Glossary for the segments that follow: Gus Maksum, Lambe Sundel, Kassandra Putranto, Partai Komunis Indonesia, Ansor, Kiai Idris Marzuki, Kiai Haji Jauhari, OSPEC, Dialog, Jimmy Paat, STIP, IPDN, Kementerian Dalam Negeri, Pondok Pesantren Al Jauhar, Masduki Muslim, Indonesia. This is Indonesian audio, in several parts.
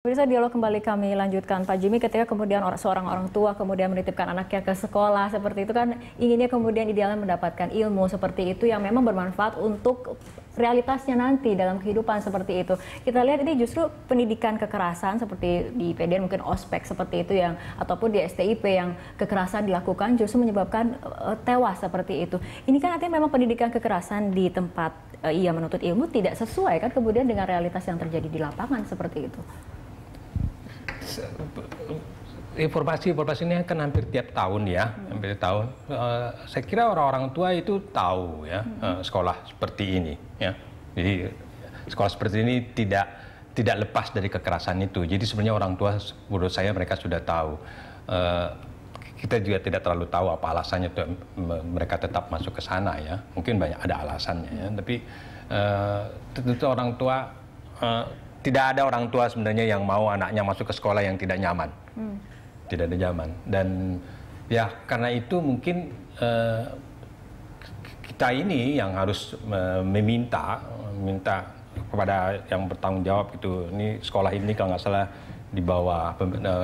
Pemirsa, dialog kembali kami lanjutkan. Pak Jimmy, ketika kemudian seorang orang tua kemudian menitipkan anaknya ke sekolah seperti itu kan, inginnya kemudian idealnya mendapatkan ilmu seperti itu yang memang bermanfaat untuk realitasnya nanti dalam kehidupan seperti itu. Kita lihat ini justru pendidikan kekerasan seperti di IPDN, mungkin OSPEC seperti itu yang, ataupun di STIP yang kekerasan dilakukan justru menyebabkan tewas seperti itu. Ini kan artinya memang pendidikan kekerasan di tempat ia menuntut ilmu tidak sesuai kan kemudian dengan realitas yang terjadi di lapangan seperti itu. Informasi ini kan hampir tiap tahun ya, hampir tahun. Saya kira orang-orang tua itu tahu ya sekolah seperti ini ya. Jadi sekolah seperti ini tidak lepas dari kekerasan itu. Jadi sebenarnya orang tua menurut saya mereka sudah tahu. Kita juga tidak terlalu tahu apa alasannya tuh mereka tetap masuk ke sana ya. Mungkin banyak ada alasannya ya. Tapi tentu orang tua tidak ada orang tua sebenarnya yang mau anaknya masuk ke sekolah yang tidak nyaman, tidak ada nyaman. Dan ya karena itu mungkin kita ini yang harus meminta kepada yang bertanggung jawab gitu. Ini sekolah ini kalau nggak salah di bawah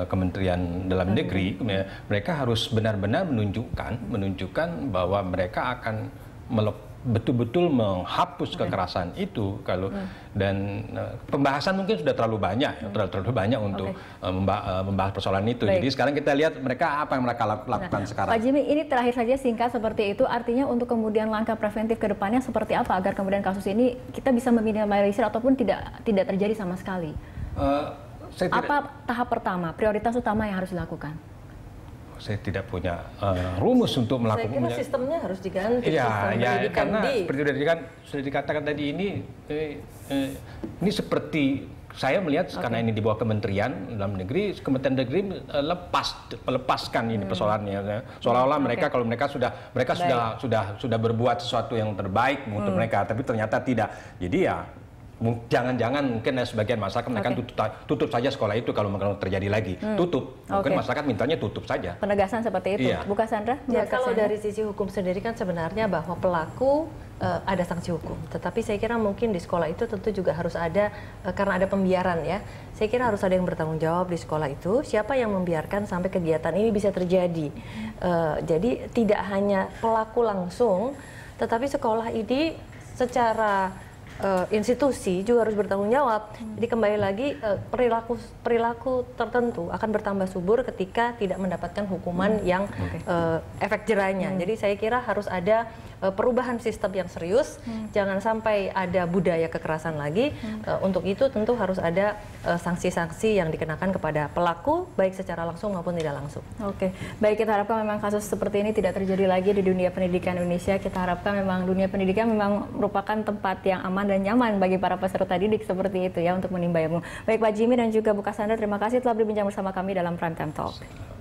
Kementerian Dalam Negeri, mereka harus benar-benar menunjukkan bahwa mereka akan betul-betul menghapus kekerasan itu kalau dan pembahasan mungkin sudah terlalu banyak terlalu banyak untuk membahas persoalan itu. Baik. Jadi sekarang kita lihat mereka apa yang mereka lakukan sekarang. Pak Jimmy, ini terakhir saja singkat seperti itu, artinya untuk kemudian langkah preventif ke depannya seperti apa agar kemudian kasus ini kita bisa meminimalisir ataupun tidak terjadi sama sekali. Apa tahap pertama, prioritas utama yang harus dilakukan? Saya tidak punya rumus untuk melakukan. Saya kira sistemnya harus diganti. Iya, karena seperti sudah dikatakan tadi ini seperti saya melihat karena ini di bawah Kementerian Dalam Negeri, Kementerian Negeri melepaskan ini persoalannya. Seolah-olah mereka kalau mereka sudah berbuat sesuatu yang terbaik untuk mereka, tapi ternyata tidak. Jadi ya. Jangan-jangan mungkin sebagian masyarakat mereka tutup saja sekolah itu kalau terjadi lagi. Tutup. Mungkin masyarakat mintanya tutup saja. Penegasan seperti itu. Iya. Bu Cassandra? Ya, kalau dari sisi hukum sendiri kan sebenarnya bahwa pelaku ada sanksi hukum. Tetapi saya kira mungkin di sekolah itu tentu juga harus ada, karena ada pembiaran ya. Saya kira harus ada yang bertanggung jawab di sekolah itu. Siapa yang membiarkan sampai kegiatan ini bisa terjadi. Jadi tidak hanya pelaku langsung, tetapi sekolah ini secara institusi juga harus bertanggung jawab. Jadi kembali lagi perilaku tertentu akan bertambah subur ketika tidak mendapatkan hukuman yang efek jerahnya. Jadi saya kira harus ada perubahan sistem yang serius. Jangan sampai ada budaya kekerasan lagi. Untuk itu tentu harus ada sanksi-sanksi yang dikenakan kepada pelaku baik secara langsung maupun tidak langsung. Oke, baik, kita harapkan memang kasus seperti ini tidak terjadi lagi di dunia pendidikan Indonesia. Kita harapkan memang dunia pendidikan memang merupakan tempat yang aman dan nyaman bagi para peserta didik seperti itu ya untuk menimba ilmu. Baik Pak Jimmy dan juga Bu Cassandra, terima kasih telah berbincang bersama kami dalam Prime Time Talk.